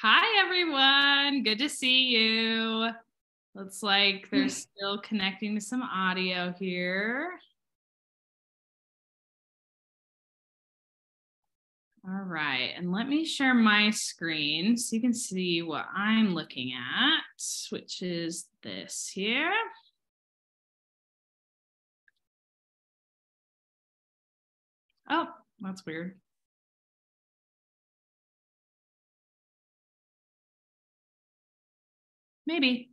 Hi, everyone. Good to see you. Looks like they're still connecting to some audio here. All right, and let me share my screen so you can see what I'm looking at, which is this here. Oh, that's weird. Maybe.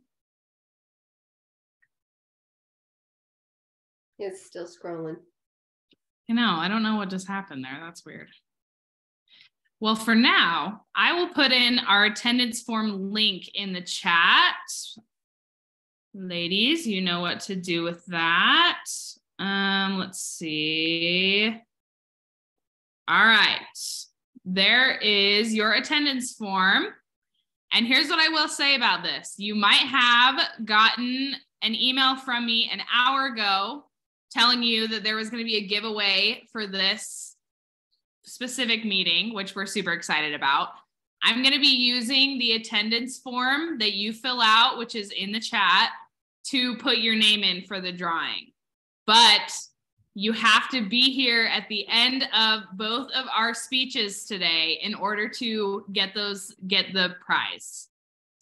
It's still scrolling. You know, I don't know what just happened there. That's weird. Well, for now, I will put in our attendance form link in the chat. Ladies, you know what to do with that. Let's see. All right. There is your attendance form. And here's what I will say about this. You might have gotten an email from me an hour ago telling you that there was going to be a giveaway for this specific meeting, which we're super excited about. I'm going to be using the attendance form that you fill out, which is in the chat, to put your name in for the drawing. But you have to be here at the end of both of our speeches today in order to get the prize.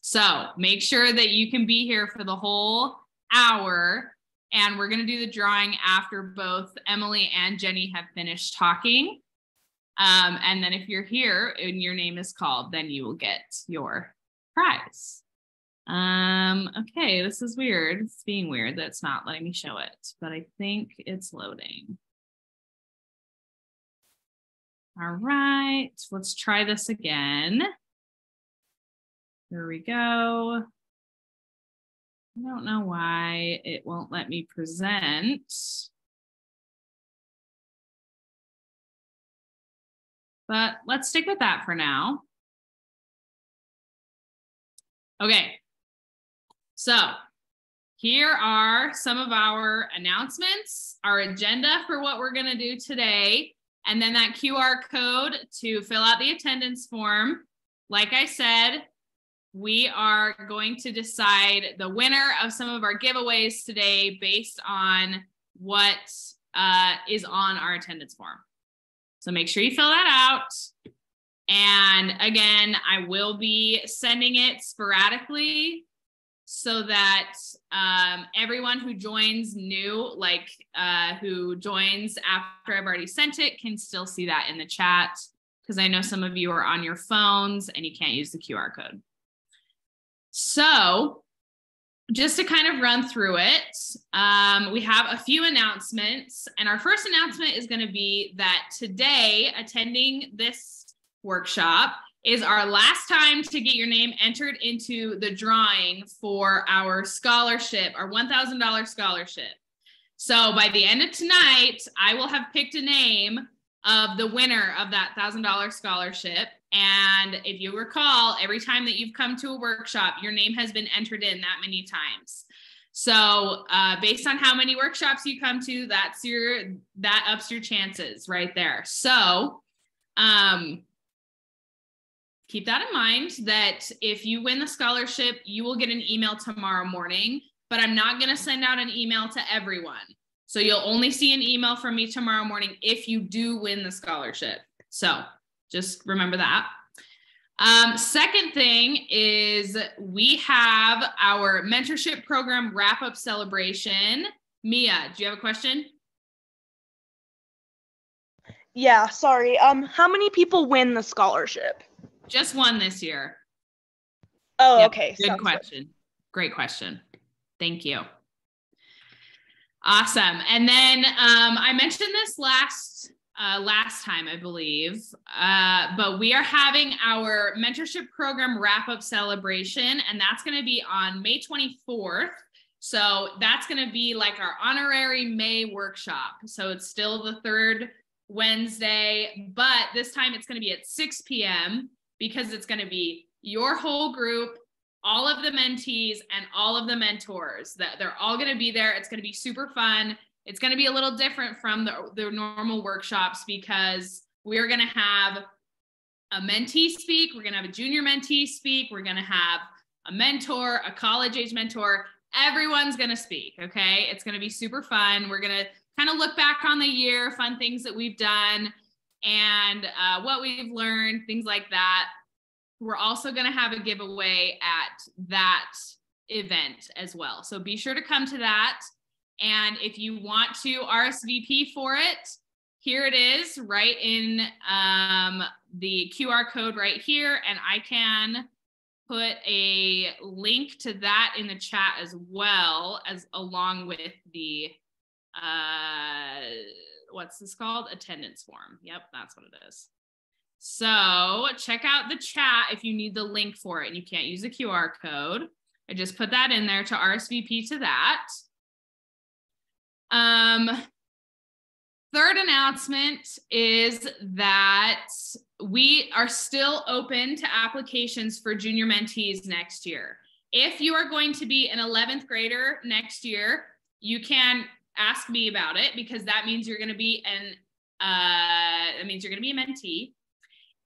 So make sure that you can be here for the whole hour. And we're gonna do the drawing after both Emily and Jenny have finished talking. And then if you're here and your name is called, then you will get your prize. Okay, this is weird. It's being weird that it's not letting me show it, but I think it's loading. All right, let's try this again. Here we go. I don't know why it won't let me present. But let's stick with that for now. Okay. So here are some of our announcements, our agenda for what we're going to do today, and then that QR code to fill out the attendance form. Like I said, we are going to decide the winner of some of our giveaways today based on what is on our attendance form. So make sure you fill that out. And again, I will be sending it sporadically, so that everyone who joins new, like who joins after I've already sent it, can still see that in the chat, because I know some of you are on your phones and you can't use the QR code. So just to kind of run through it, we have a few announcements. And our first announcement is going to be that today, attending this workshop is our last time to get your name entered into the drawing for our scholarship, our $1,000 scholarship. So by the end of tonight, I will have picked a name of the winner of that $1,000 scholarship. And if you recall, every time that you've come to a workshop, your name has been entered in that many times. So based on how many workshops you come to, that ups your chances right there. So, keep that in mind that if you win the scholarship, you will get an email tomorrow morning, but I'm not going to send out an email to everyone. So you'll only see an email from me tomorrow morning if you do win the scholarship. So just remember that. Second thing is we have our mentorship program wrap-up celebration. Mia, do you have a question? Yeah, sorry. How many people win the scholarship? Just one this year. Oh, yep. Okay. Good question. Great question. Thank you. Awesome. And then I mentioned this last time, I believe, but we are having our mentorship program wrap-up celebration, and that's going to be on May 24th. So that's going to be like our honorary May workshop. So it's still the third Wednesday, but this time it's going to be at 6 p.m. because it's going to be your whole group, all of the mentees and all of the mentors. That they're all going to be there. It's going to be super fun. It's going to be a little different from the normal workshops because we're going to have a mentee speak. We're going to have a junior mentee speak. We're going to have a mentor, a college age mentor. Everyone's going to speak. Okay. It's going to be super fun. We're going to kind of look back on the year, fun things that we've done and what we've learned, things like that. We're also going to have a giveaway at that event as well. So be sure to come to that. And if you want to RSVP for it, here it is right in the QR code right here. And I can put a link to that in the chat as well, as along with the, what's this called? Attendance form. Yep, that's what it is. So check out the chat if you need the link for it and you can't use a QR code. I just put that in there to RSVP to that. Third announcement is that we are still open to applications for junior mentees next year. If you are going to be an 11th grader next year, you can ask me about it because that means you're going to be a mentee.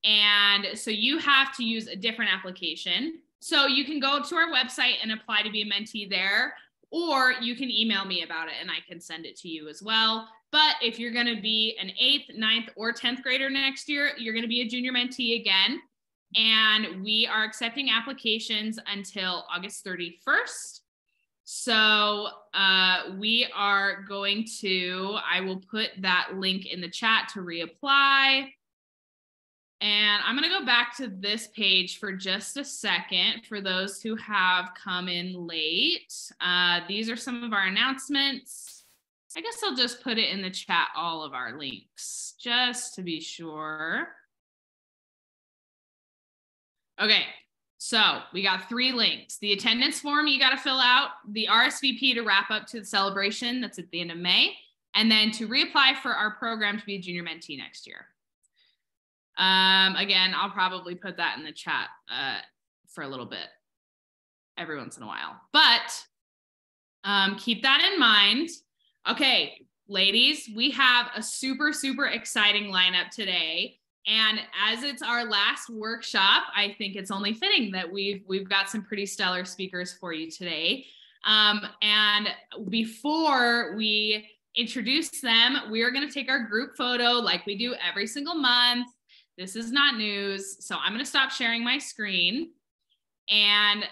And so you have to use a different application. So you can go to our website and apply to be a mentee there, or you can email me about it and I can send it to you as well. But if you're going to be an 8th, 9th, or 10th grader next year, you're going to be a junior mentee again. And we are accepting applications until August 31st. So we are going to, I will put that link in the chat to reapply. And I'm going to go back to this page for just a second for those who have come in late. These are some of our announcements. I guess I'll just put it in the chat, all of our links, just to be sure. Okay, so we got 3 links. The attendance form you got to fill out, the RSVP to wrap up to the celebration, that's at the end of May, and then to reapply for our program to be a junior mentee next year. Again, I'll probably put that in the chat for a little bit every once in a while, but keep that in mind. Okay, ladies, we have a super, super exciting lineup today. And as it's our last workshop, I think it's only fitting that we've got some pretty stellar speakers for you today. And before we introduce them, we are gonna take our group photo like we do every single month. This is not news. So I'm going to stop sharing my screen and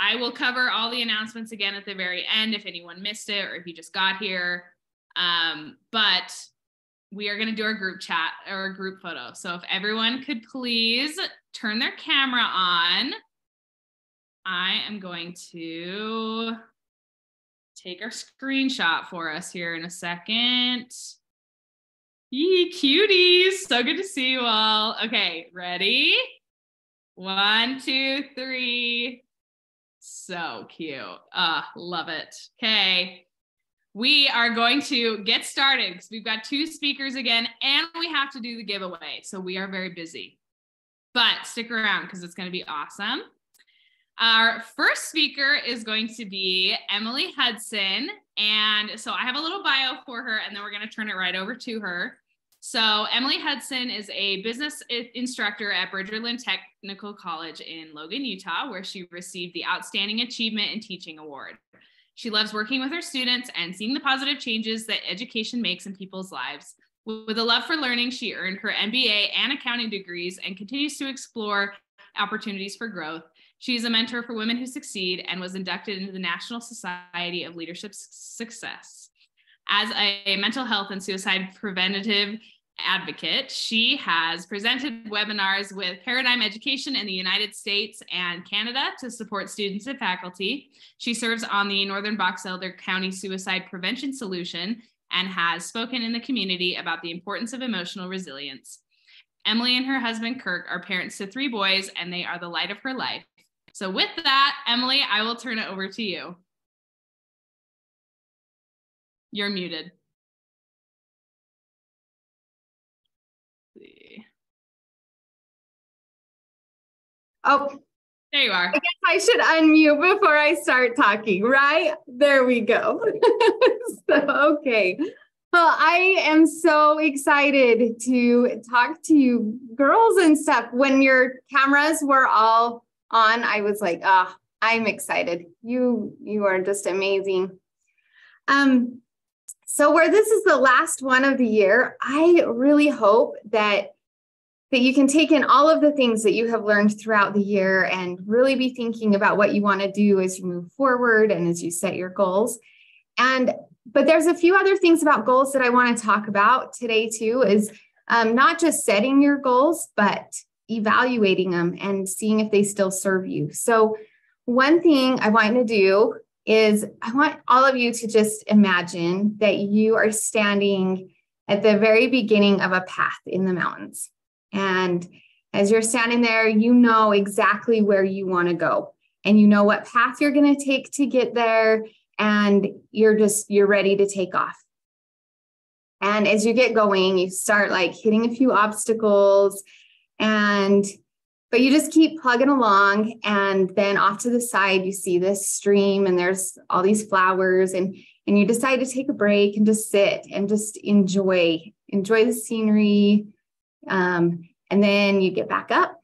I will cover all the announcements again at the very end if anyone missed it or if you just got here. But we are going to do our group chat or group photo. So if everyone could please turn their camera on, I am going to take our screenshot for us here in a second. Yee, cuties, so good to see you all. Okay, ready? 1, 2, 3. So cute. Love it. Okay, we are going to get started because we've got 2 speakers again and we have to do the giveaway. So we are very busy, but stick around because it's going to be awesome. Our first speaker is going to be Emily Hudson. And so I have a little bio for her and then we're going to turn it right over to her. So Emily Hudson is a business instructor at Bridgerland Technical College in Logan, Utah, where she received the Outstanding Achievement in Teaching Award. She loves working with her students and seeing the positive changes that education makes in people's lives. With a love for learning, she earned her MBA and accounting degrees and continues to explore opportunities for growth. She's a mentor for Women Who Succeed and was inducted into the National Society of Leadership Success. As a mental health and suicide preventative advocate, she has presented webinars with Paradigm Education in the United States and Canada to support students and faculty. She serves on the Northern Box Elder County Suicide Prevention Solution and has spoken in the community about the importance of emotional resilience. Emily and her husband, Kirk, are parents to 3 boys, and they are the light of her life. So with that, Emily, I will turn it over to you. You're muted. Let's see. Oh, there you are. I guess I should unmute before I start talking, right? There we go. So, okay. Well, I am so excited to talk to you girls and stuff. When your cameras were all on, I was like, ah, oh, I'm excited. You are just amazing. So where this is the last one of the year, I really hope that you can take in all of the things that you have learned throughout the year and really be thinking about what you want to do as you move forward and as you set your goals. But there's a few other things about goals that I want to talk about today too, is not just setting your goals, but evaluating them and seeing if they still serve you. So one thing I want you to do is I want all of you to just imagine that you are standing at the very beginning of a path in the mountains. And as you're standing there, you know exactly where you want to go and you know what path you're going to take to get there. And you're ready to take off. And as you get going, you start like hitting a few obstacles but you just keep plugging along. And then off to the side, you see this stream and there's all these flowers and you decide to take a break and just sit and just enjoy the scenery. And then you get back up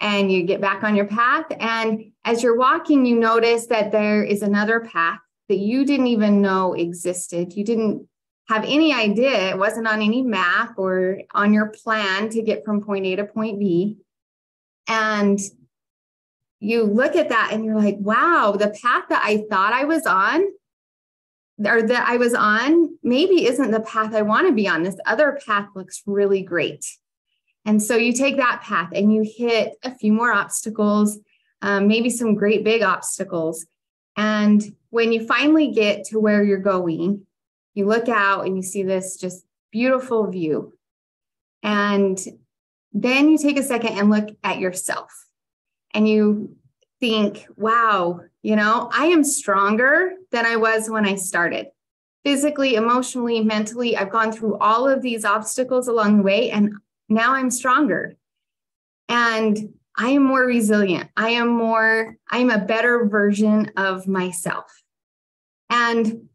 and you get back on your path. And as you're walking, you notice that there is another path that you didn't even know existed. You didn't have any idea. It wasn't on any map or on your plan to get from point A to point B. And you look at that and you're like, wow, the path that I thought I was on or that I was on maybe isn't the path I want to be on. This other path looks really great. And so you take that path and you hit a few more obstacles, maybe some great big obstacles. And when you finally get to where you're going, you look out and you see this just beautiful view. And then you take a second and look at yourself and you think, wow, I am stronger than I was when I started. Physically, emotionally, mentally, I've gone through all of these obstacles along the way and now I'm stronger. And I am more resilient. I'm a better version of myself. And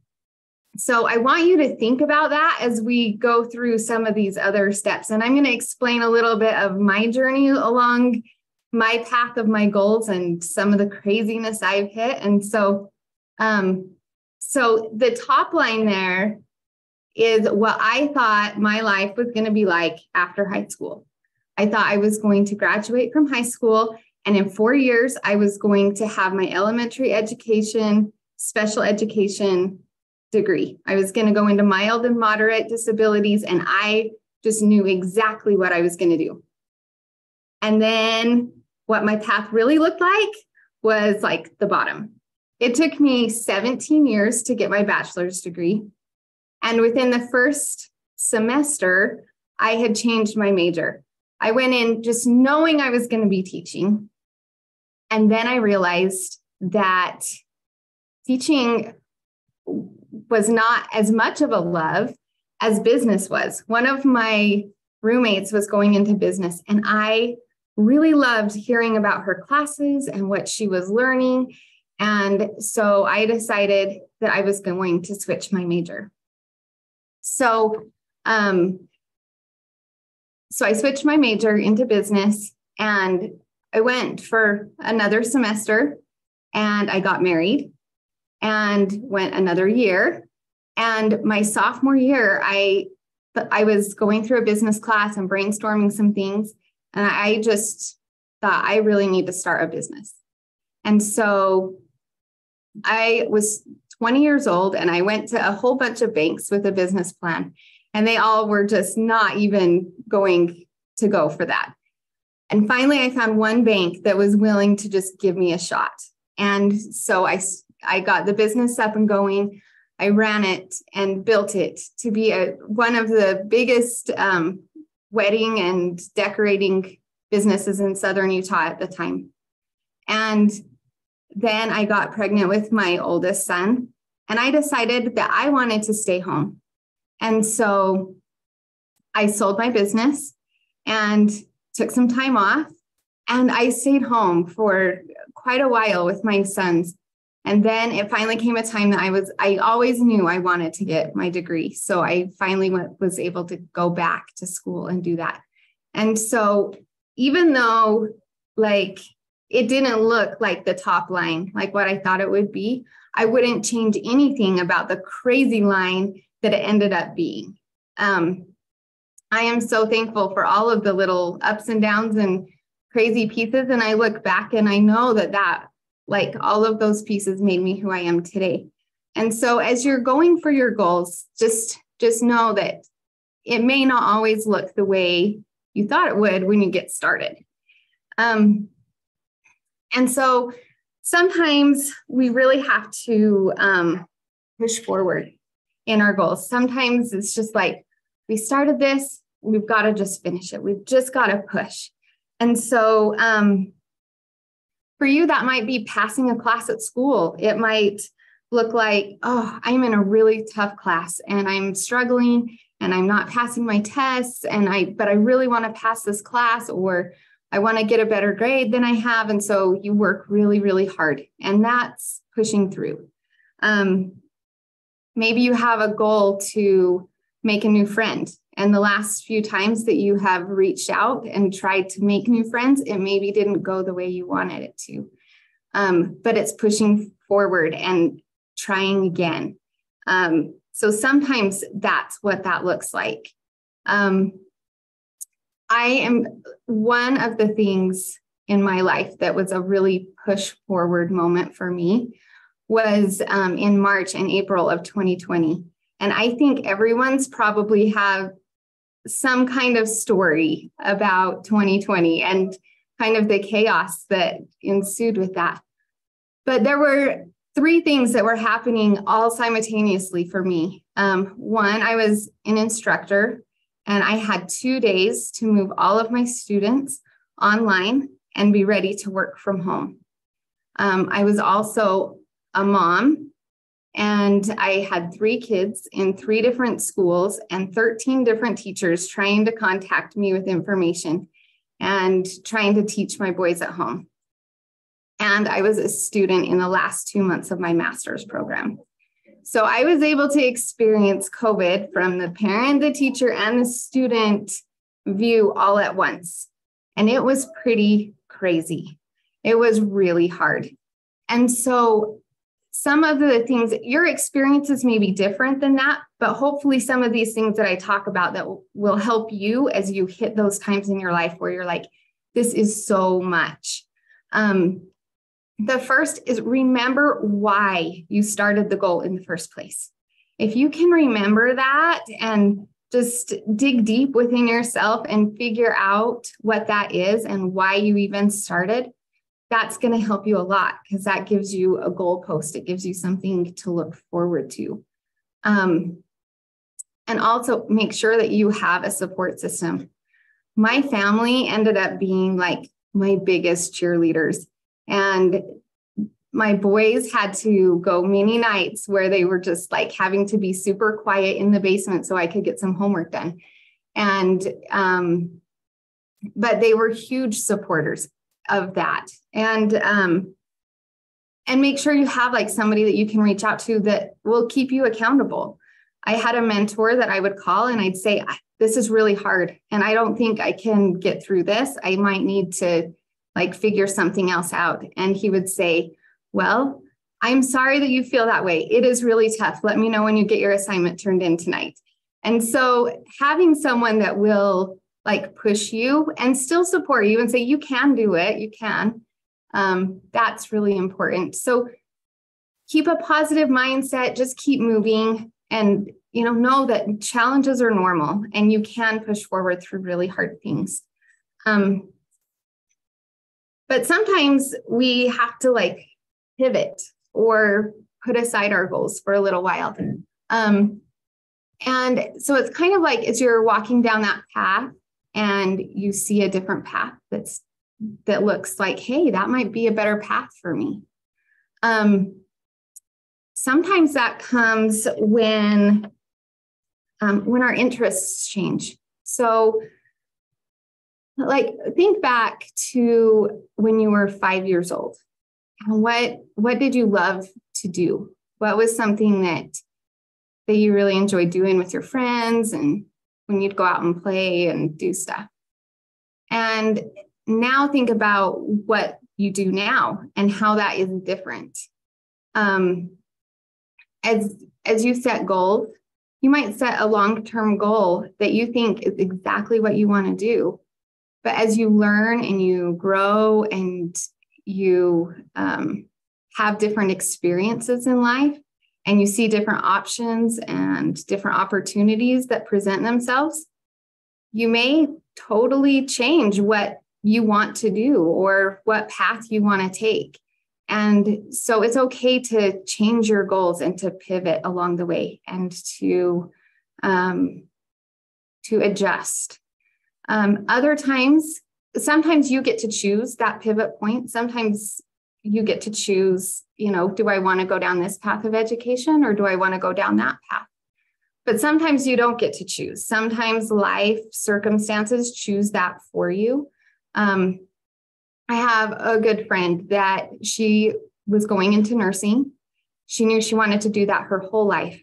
so I want you to think about that as we go through some of these other steps. And I'm going to explain a little bit of my journey along my path of my goals and some of the craziness I've hit. And so the top line there is what I thought my life was going to be like after high school. I thought I was going to graduate from high school, and in 4 years, I was going to have my elementary education, special education degree. I was going to go into mild and moderate disabilities, and I just knew exactly what I was going to do. And then what my path really looked like was like the bottom. It took me 17 years to get my bachelor's degree, and within the first semester, I had changed my major. I went in just knowing I was going to be teaching. And then I realized that teaching was not as much of a love as business was. One of my roommates was going into business, and I really loved hearing about her classes and what she was learning. And so I decided that I was going to switch my major. So I switched my major into business and I went for another semester and I got married and went another year. And my sophomore year, I was going through a business class and brainstorming some things. And I just thought I really need to start a business. And so I was 20 years old and I went to a whole bunch of banks with a business plan. And they all were just not even going to go for that. And finally, I found one bank that was willing to just give me a shot. And so I got the business up and going. I ran it and built it to be one of the biggest wedding and decorating businesses in Southern Utah at the time. And then I got pregnant with my oldest son, and I decided that I wanted to stay home. And so I sold my business and took some time off, and I stayed home for quite a while with my sons. And then it finally came a time that I always knew I wanted to get my degree. So I finally was able to go back to school and do that. And so even though like it didn't look like the top line, like what I thought it would be, I wouldn't change anything about the crazy line that it ended up being. I am so thankful for all of the little ups and downs and crazy pieces. And I look back and I know that like all of those pieces made me who I am today. And so as you're going for your goals, just know that it may not always look the way you thought it would when you get started. And so sometimes we really have to push forward in our goals. Sometimes it's just like, we started this, we've got to just finish it. We've just got to push. And so for you, that might be passing a class at school. It might look like, oh, I'm in a really tough class and I'm struggling and I'm not passing my tests, but I really want to pass this class, or I want to get a better grade than I have. And so you work really, really hard, and that's pushing through. Maybe you have a goal to make a new friend. And the last few times that you have reached out and tried to make new friends, it maybe didn't go the way you wanted it to. But it's pushing forward and trying again. So sometimes that's what that looks like. I am one of the things in my life that was a really push forward moment for me was in March and April of 2020. And I think everyone's probably have some kind of story about 2020 and kind of the chaos that ensued with that. But there were three things that were happening all simultaneously for me. One, I was an instructor and I had 2 days to move all of my students online and be ready to work from home. I was also a mom. And I had 3 kids in 3 different schools and 13 different teachers trying to contact me with information and trying to teach my boys at home. And I was a student in the last 2 months of my master's program. So I was able to experience COVID from the parent, the teacher, and the student view all at once. And it was pretty crazy. It was really hard. And so some of the things, your experiences may be different than that, but hopefully some of these things that I talk about that will help you as you hit those times in your life where you're like, this is so much. The first is remember why you started the goal in the first place. If you can remember that and just dig deep within yourself and figure out what that is and why you even started, that's going to help you a lot because that gives you a goalpost. It gives you something to look forward to. And also make sure that you have a support system. My family ended up being like my biggest cheerleaders. And my boys had to go many nights where they were just like having to be super quiet in the basement so I could get some homework done. But they were huge supporters of that. And make sure you have like somebody that you can reach out to that will keep you accountable. I had a mentor that I would call and I'd say, this is really hard. And I don't think I can get through this. I might need to like figure something else out. And he would say, well, I'm sorry that you feel that way. It is really tough. Let me know when you get your assignment turned in tonight. And so having someone that will like push you and still support you and say, you can do it, you can. That's really important. So keep a positive mindset, just keep moving and, know that challenges are normal and you can push forward through really hard things. But sometimes we have to like pivot or put aside our goals for a little while. And so it's kind of like, as you're walking down that path, and you see a different path that looks like, hey, that might be a better path for me. Sometimes that comes when our interests change. So like think back to when you were 5 years old. What did you love to do? What was something that you really enjoyed doing with your friends and when you'd go out and play and do stuff? And now think about what you do now and how that is different. As you set goals, you might set a long-term goal that you think is exactly what you want to do. But as you learn and you grow and you have different experiences in life and you see different options and different opportunities that present themselves, you may totally change what you want to do or what path you want to take. And so it's okay to change your goals and to pivot along the way and to adjust. Other times, sometimes you get to choose that pivot point. Sometimes you get to choose, do I want to go down this path of education or do I want to go down that path? But sometimes you don't get to choose. Sometimes life circumstances choose that for you. I have a good friend that she was going into nursing. She knew she wanted to do that her whole life.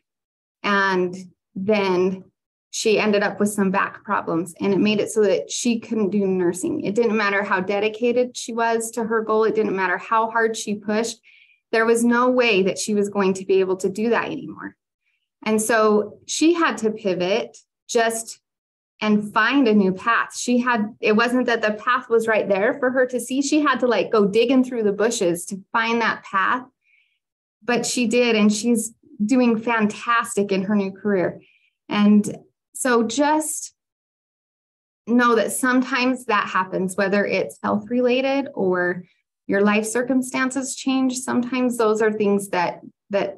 And then she ended up with some back problems and it made it so that she couldn't do nursing. It didn't matter how dedicated she was to her goal. It didn't matter how hard she pushed. There was no way that she was going to be able to do that anymore. And so she had to pivot and find a new path. It wasn't that the path was right there for her to see. She had to go digging through the bushes to find that path, but she did. And she's doing fantastic in her new career. And so just know that sometimes that happens, whether it's health related or your life circumstances change. Sometimes those are things that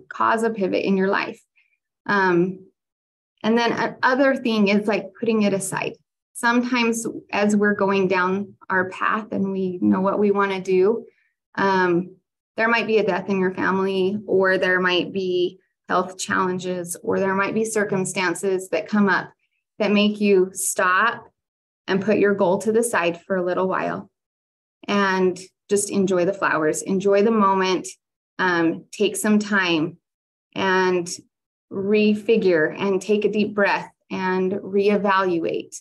cause a pivot in your life. And then another thing is putting it aside. Sometimes as we're going down our path and we know what we want to do, there might be a death in your family, or there might be health challenges, or there might be circumstances that come up that make you stop and put your goal to the side for a little while and just enjoy the flowers, enjoy the moment, take some time and refigure and take a deep breath and reevaluate.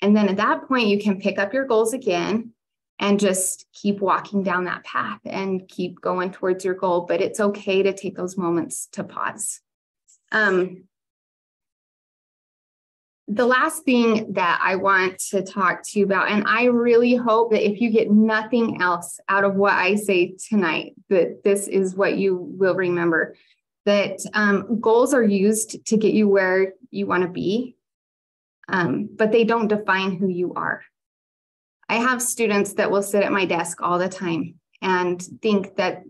And then at that point, you can pick up your goals again and just keep walking down that path and keep going towards your goal. But it's okay to take those moments to pause. The last thing that I want to talk to you about, and I really hope that if you get nothing else out of what I say tonight, that this is what you will remember. That goals are used to get you where you want to be, but they don't define who you are. I have students that will sit at my desk all the time and think that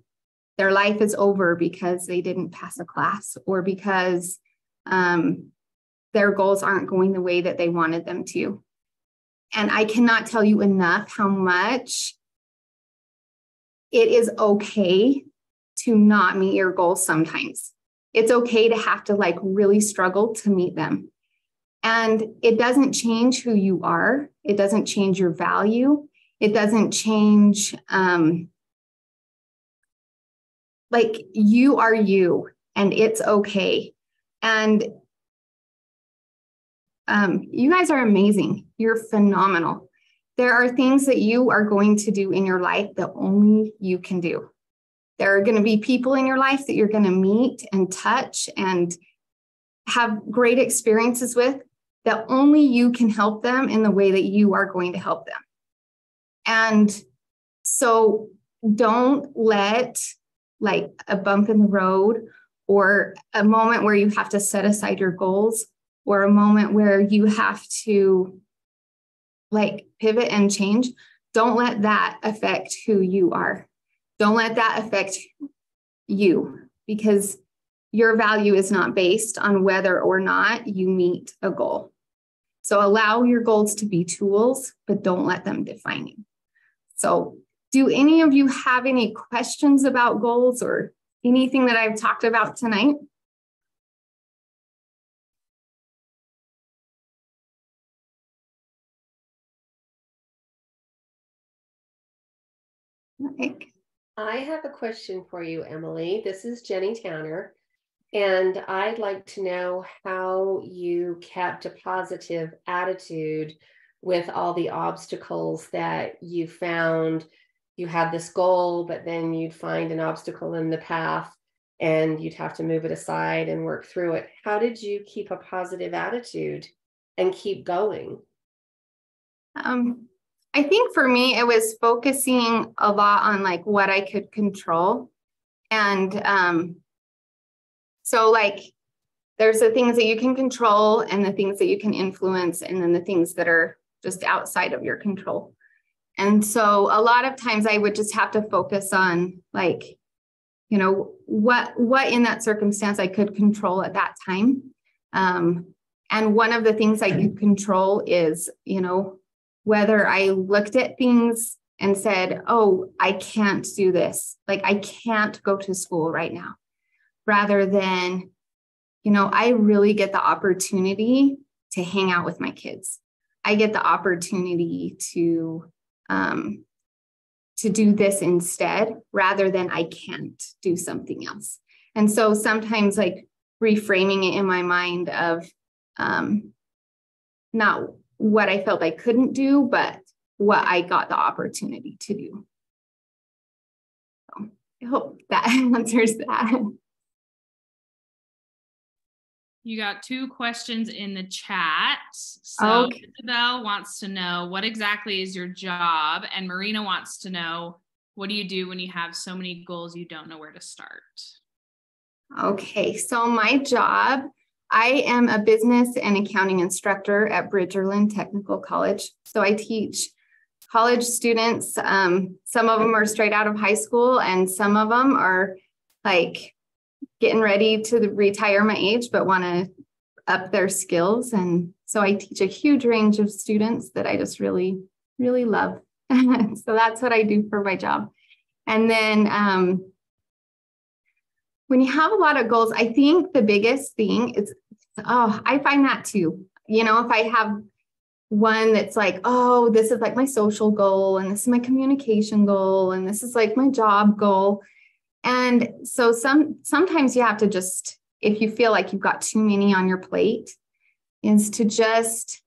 their life is over because they didn't pass a class or because their goals aren't going the way that they wanted them to. And I cannot tell you enough how much it is okay to not meet your goals sometimes. It's okay to have to really struggle to meet them. And it doesn't change who you are. It doesn't change your value. It doesn't change, you are you and it's okay. And you guys are amazing. You're phenomenal. There are things that you are going to do in your life that only you can do. There are going to be people in your life that you're going to meet and touch and have great experiences with that only you can help them in the way that you are going to help them. And so don't let a bump in the road or a moment where you have to set aside your goals or a moment where you have to pivot and change. Don't let that affect who you are. Don't let that affect you, because your value is not based on whether or not you meet a goal. So allow your goals to be tools, but don't let them define you. So do any of you have any questions about goals or anything that I've talked about tonight? I have a question for you, Emily. This is Jenny Tanner, and I'd like to know how you kept a positive attitude with all the obstacles that you found. You had this goal, but then you'd find an obstacle in the path and you'd have to move it aside and work through it. How did you keep a positive attitude and keep going? I think for me, it was focusing a lot on like what I could control. And so like there's the things that you can control and the things that you can influence, and then the things that are just outside of your control. And so a lot of times I would just have to focus on like, you know, what in that circumstance I could control at that time. And one of the things I could control is, you know, whether I looked at things and said, oh, I can't do this. Like, I can't go to school right now, rather than, you know, I really get the opportunity to hang out with my kids. I get the opportunity to do this instead, rather than I can't do something else. And so sometimes like reframing it in my mind of not what I felt I couldn't do, but what I got the opportunity to do. So I hope that answers that. You got two questions in the chat. So okay. Isabel wants to know, what exactly is your job? And Marina wants to know, what do you do when you have so many goals you don't know where to start? Okay, so my job, I am a business and accounting instructor at Bridgerland Technical College. So I teach college students. Some of them are straight out of high school, and some of them are like getting ready to retire my age, but want to up their skills. And so I teach a huge range of students that I just really, really love. So that's what I do for my job. And then, when you have a lot of goals, I think the biggest thing is, oh, I find that too. You know, if I have one that's like, oh, this is like my social goal, and this is my communication goal, and this is like my job goal. And so sometimes you have to just, if you feel like you've got too many on your plate, is to just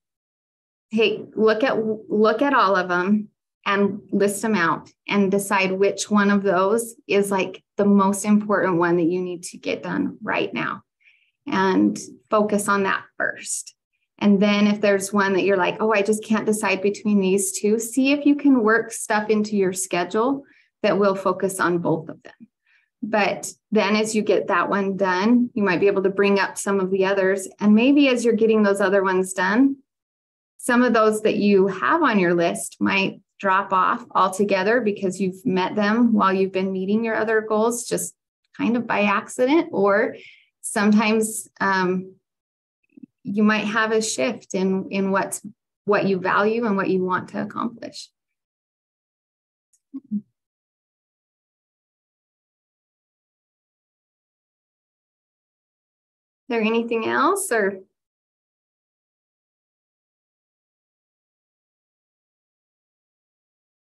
take, look at all of them and list them out and decide which one of those is like the most important one that you need to get done right now, and focus on that first. And then if there's one that you're like, oh, I just can't decide between these two, see if you can work stuff into your schedule that will focus on both of them. But then as you get that one done, you might be able to bring up some of the others. And maybe as you're getting those other ones done, some of those that you have on your list might drop off altogether because you've met them while you've been meeting your other goals, just kind of by accident. Or sometimes you might have a shift in what you value and what you want to accomplish. Is there anything else, or?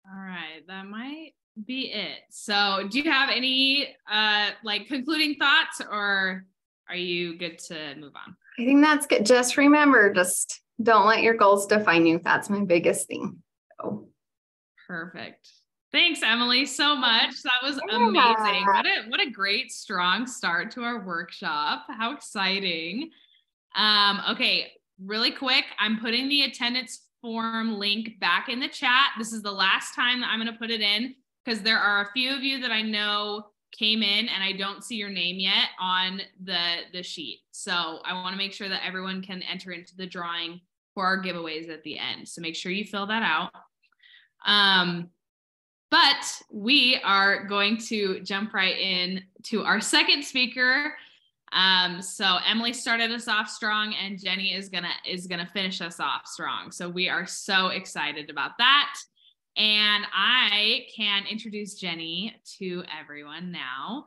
All right, that might be it. So do you have any like concluding thoughts, or are you good to move on? I think that's good. Just remember, just don't let your goals define you. That's my biggest thing. So. Perfect. Thanks, Emily, so much. That was amazing. What a great, strong start to our workshop. How exciting. Okay, really quick, I'm putting the attendance form link back in the chat. This is the last time that I'm going to put it in, because there are a few of you that I know came in and I don't see your name yet on the sheet. So I want to make sure that everyone can enter into the drawing for our giveaways at the end. So make sure you fill that out. But we are going to jump right in to our second speaker. So Emily started us off strong, and Jenny is gonna finish us off strong. So we are so excited about that. And I can introduce Jenny to everyone now.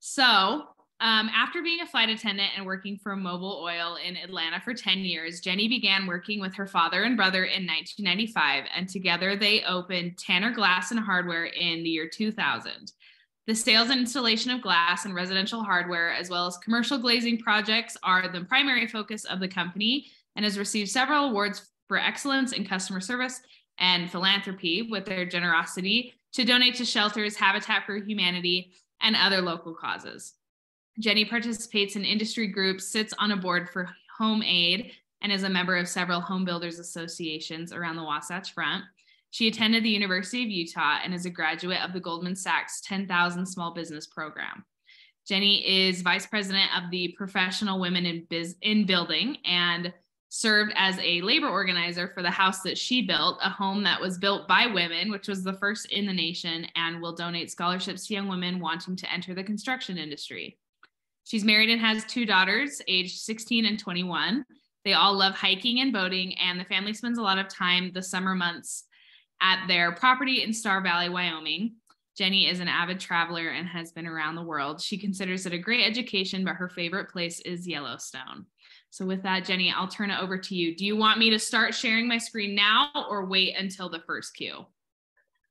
So after being a flight attendant and working for Mobil Oil in Atlanta for 10 years, Jenny began working with her father and brother in 1995. And together they opened Tanner Glass and Hardware in the year 2000. The sales and installation of glass and residential hardware, as well as commercial glazing projects, are the primary focus of the company and has received several awards for excellence in customer service and philanthropy with their generosity to donate to shelters, Habitat for Humanity, and other local causes. Jenny participates in industry groups, sits on a board for Home Aid, and is a member of several home builders associations around the Wasatch Front. She attended the University of Utah and is a graduate of the Goldman Sachs 10,000 Small Business Program. Jenny is vice president of the Professional Women in Building and served as a labor organizer for the house that she built, a home that was built by women, which was the first in the nation, and will donate scholarships to young women wanting to enter the construction industry. She's married and has two daughters, aged 16 and 21. They all love hiking and boating, and the family spends a lot of time the summer months at their property in Star Valley, Wyoming. Jenny is an avid traveler and has been around the world. She considers it a great education, but her favorite place is Yellowstone. So with that, Jenny, I'll turn it over to you. Do you want me to start sharing my screen now or wait until the first cue?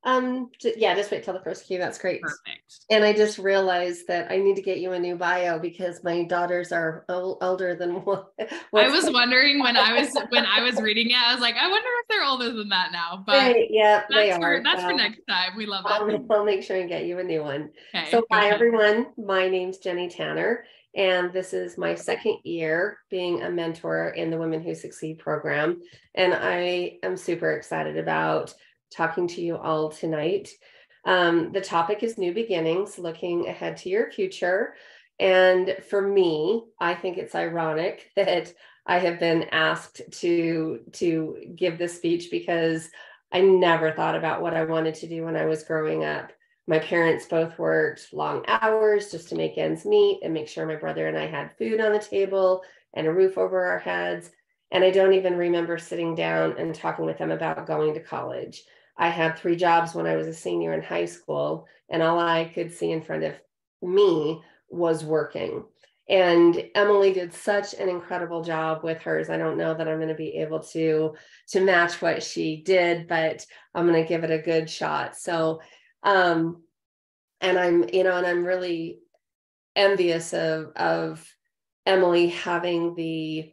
Yeah, just wait till the first cue. That's great. Perfect. And I just realized that I need to get you a new bio because my daughters are older than one. I was wondering when I was reading it, I was like, I wonder if they're older than that now, but right, yeah, they are. That's for next time. We love that. I'll make sure and get you a new one. Okay, so hi everyone. My name's Jenny Tanner, and this is my second year being a mentor in the Women Who Succeed program. And I am super excited about talking to you all tonight. The topic is new beginnings, looking ahead to your future. And for me, I think it's ironic that I have been asked to give this speech because I never thought about what I wanted to do when I was growing up. My parents both worked long hours just to make ends meet and make sure my brother and I had food on the table and a roof over our heads. And I don't even remember sitting down and talking with them about going to college. I had three jobs when I was a senior in high school, and all I could see in front of me was working. And Emily did such an incredible job with hers. I don't know that I'm going to be able to match what she did, but I'm going to give it a good shot. So, and I'm really envious of Emily having the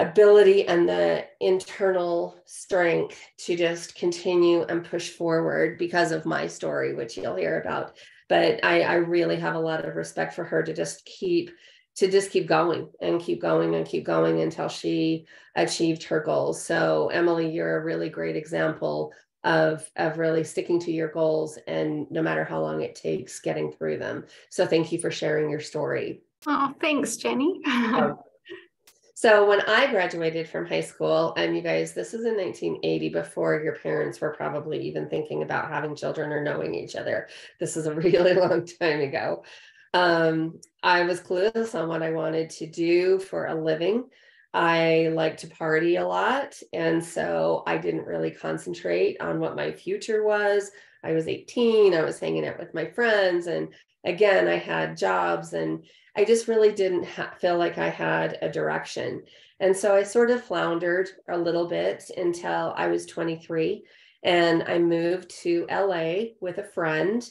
ability and the internal strength to just continue and push forward because of my story, which you'll hear about. But I really have a lot of respect for her to just keep going and keep going and keep going until she achieved her goals. So Emily, you're a really great example of really sticking to your goals, and no matter how long it takes, getting through them. So thank you for sharing your story. Oh, thanks, Jenny. So when I graduated from high school, and you guys, this is in 1980, before your parents were probably even thinking about having children or knowing each other. This is a really long time ago. I was clueless on what I wanted to do for a living. I liked to party a lot, and so I didn't really concentrate on what my future was. I was 18, I was hanging out with my friends, and again, I had jobs, and I just really didn't feel like I had a direction. And so I sort of floundered a little bit until I was 23, and I moved to LA with a friend,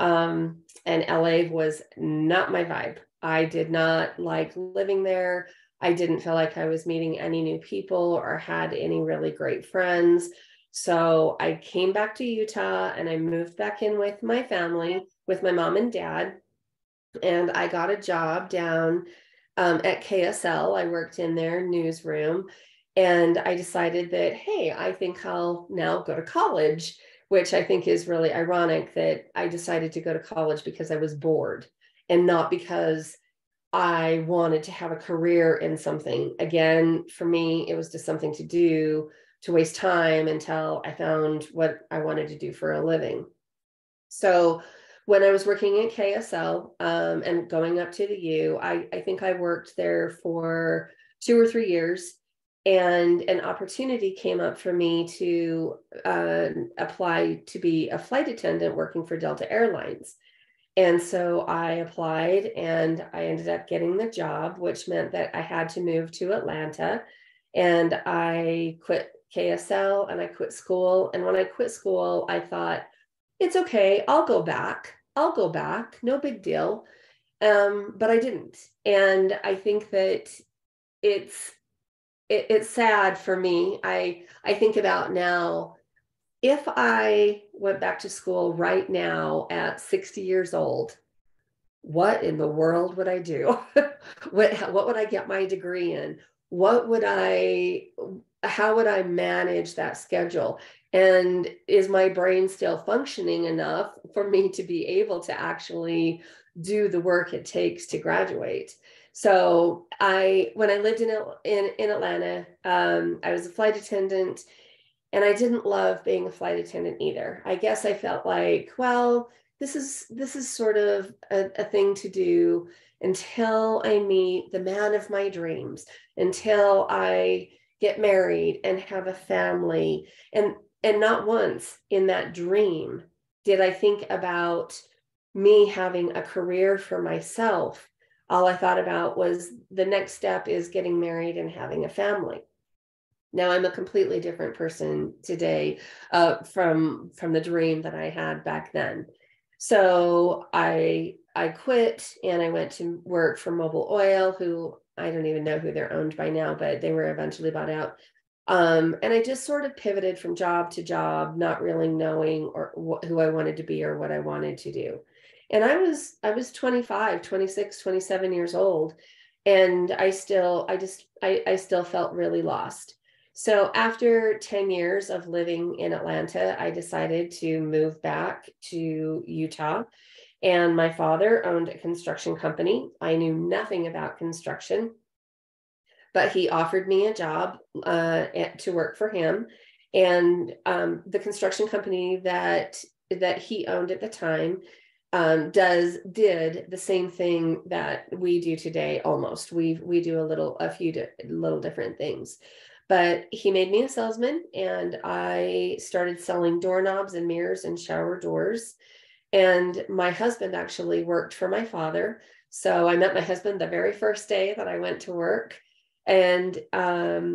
and LA was not my vibe. I did not like living there. I didn't feel like I was meeting any new people or had any really great friends. So I came back to Utah, and I moved back in with my family, with my mom and dad. And I got a job down at KSL. I worked in their newsroom, and I decided that, hey, I think I'll now go to college, which I think is really ironic that I decided to go to college because I was bored and not because I wanted to have a career in something. Again, for me, it was just something to do to waste time until I found what I wanted to do for a living. So when I was working at KSL and going up to the U, I think I worked there for 2 or 3 years, and an opportunity came up for me to apply to be a flight attendant working for Delta Airlines. And so I applied, and I ended up getting the job, which meant that I had to move to Atlanta, and I quit KSL and I quit school. And when I quit school, I thought, it's okay, I'll go back. I'll go back, no big deal. But I didn't. And I think that it's sad for me. I think about now, if I went back to school right now at 60 years old, what in the world would I do? What would I get my degree in? How would I manage that schedule? And is my brain still functioning enough for me to be able to actually do the work it takes to graduate? So when I lived in Atlanta, I was a flight attendant, and I didn't love being a flight attendant either. I guess I felt like, well, this is sort of a thing to do until I meet the man of my dreams, until I get married and have a family. And not once in that dream did I think about me having a career for myself. All I thought about was the next step is getting married and having a family. Now I'm a completely different person today from the dream that I had back then. So I quit and I went to work for Mobil Oil, who I don't even know who they're owned by now, but they were eventually bought out. And I just sort of pivoted from job to job, not really knowing who I wanted to be or what I wanted to do. And I was 25, 26, 27 years old. And I still felt really lost. So after 10 years of living in Atlanta, I decided to move back to Utah. And my father owned a construction company. I knew nothing about construction, but he offered me a job to work for him. And the construction company that he owned at the time did the same thing that we do today. Almost, we do a few little different things. But he made me a salesman, and I started selling doorknobs and mirrors and shower doors. And my husband actually worked for my father. So I met my husband the very first day that I went to work. And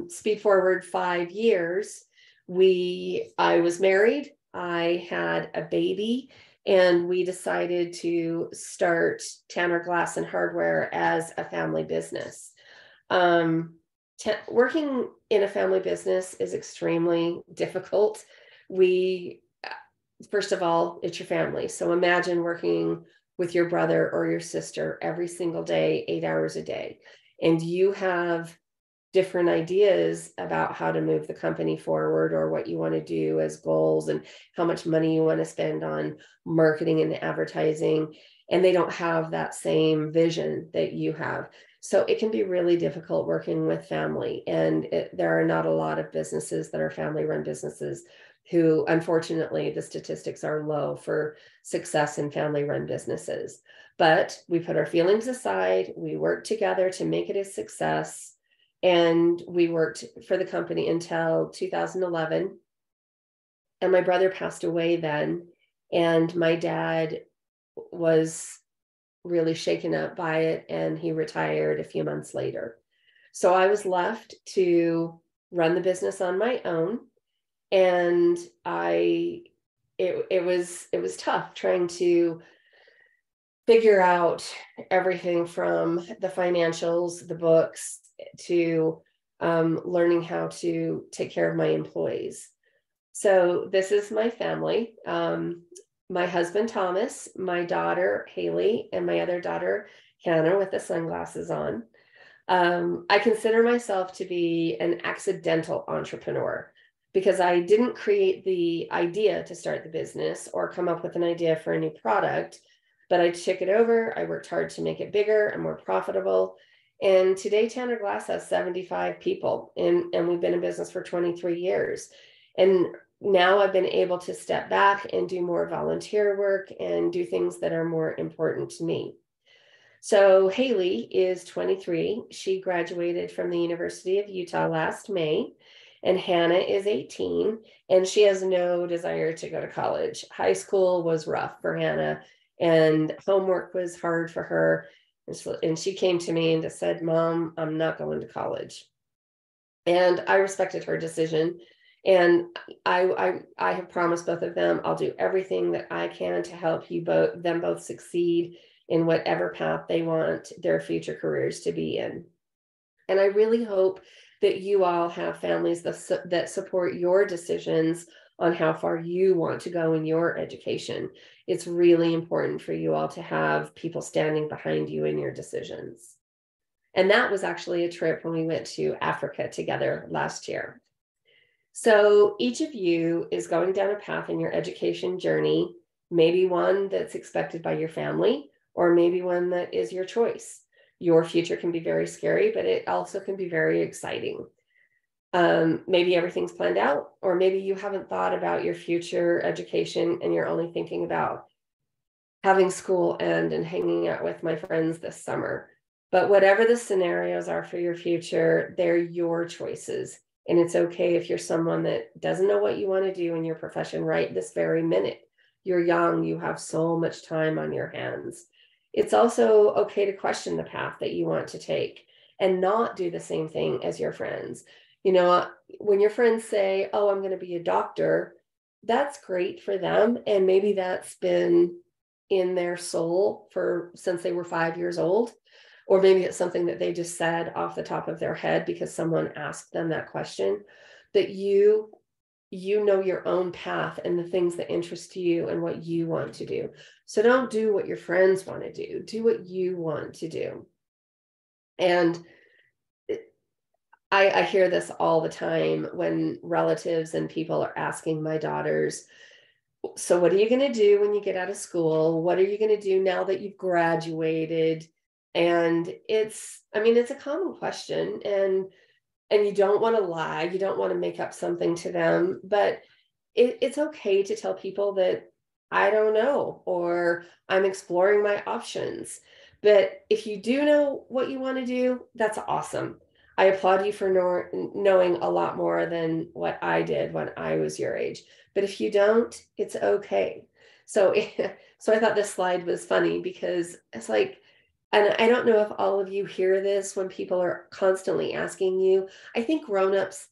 speed forward 5 years, I was married, I had a baby, and we decided to start Tanner Glass and Hardware as a family business. Working in a family business is extremely difficult. First of all, it's your family. So imagine working with your brother or your sister every single day, 8 hours a day. And you have different ideas about how to move the company forward or what you want to do as goals and how much money you want to spend on marketing and advertising. And they don't have that same vision that you have. So it can be really difficult working with family. And there are not a lot of businesses that are family-run businesses who, unfortunately, the statistics are low for success in family-run businesses. But we put our feelings aside, we worked together to make it a success, and we worked for the company until 2011. And my brother passed away then, and my dad was really shaken up by it, and he retired a few months later. So I was left to run the business on my own. And it was tough trying to figure out everything from the financials, the books, to learning how to take care of my employees. So this is my family, my husband, Thomas, my daughter, Haley, and my other daughter, Hannah, with the sunglasses on. I consider myself to be an accidental entrepreneur, because I didn't create the idea to start the business or come up with an idea for a new product, but I took it over. I worked hard to make it bigger and more profitable. And today, Tanner Glass has 75 people, and we've been in business for 23 years. And now I've been able to step back and do more volunteer work and do things that are more important to me. So Haley is 23. She graduated from the University of Utah last May. And Hannah is 18, and she has no desire to go to college. High school was rough for Hannah, and homework was hard for her. And she came to me and just said, "Mom, I'm not going to college." And I respected her decision. And I have promised both of them, I'll do everything that I can to help you both, them both succeed in whatever path they want their future careers to be in. And I really hope that you all have families that support your decisions on how far you want to go in your education. It's really important for you all to have people standing behind you in your decisions. And that was actually a trip when we went to Africa together last year. So each of you is going down a path in your education journey, maybe one that's expected by your family, or maybe one that is your choice. Your future can be very scary, but it also can be very exciting. Maybe everything's planned out, or maybe you haven't thought about your future education and you're only thinking about having school end and hanging out with my friends this summer. But whatever the scenarios are for your future, they're your choices. And it's okay if you're someone that doesn't know what you want to do in your profession right this very minute. You're young, you have so much time on your hands. It's also okay to question the path that you want to take and not do the same thing as your friends. You know, when your friends say, oh, I'm going to be a doctor, that's great for them. And maybe that's been in their soul since they were 5 years old. Or maybe it's something that they just said off the top of their head because someone asked them that question. But you know your own path and the things that interest you and what you want to do. So don't do what your friends want to do. Do what you want to do. And I hear this all the time when relatives and people are asking my daughters, so what are you going to do when you get out of school? What are you going to do now that you've graduated? And it's a common question, and you don't want to lie. You don't want to make up something to them, but it's okay to tell people that I don't know, or I'm exploring my options. But if you do know what you want to do, that's awesome. I applaud you for knowing a lot more than what I did when I was your age. But if you don't, it's okay. So I thought this slide was funny because it's like, and I don't know if all of you hear this when people are constantly asking you. I think grown-ups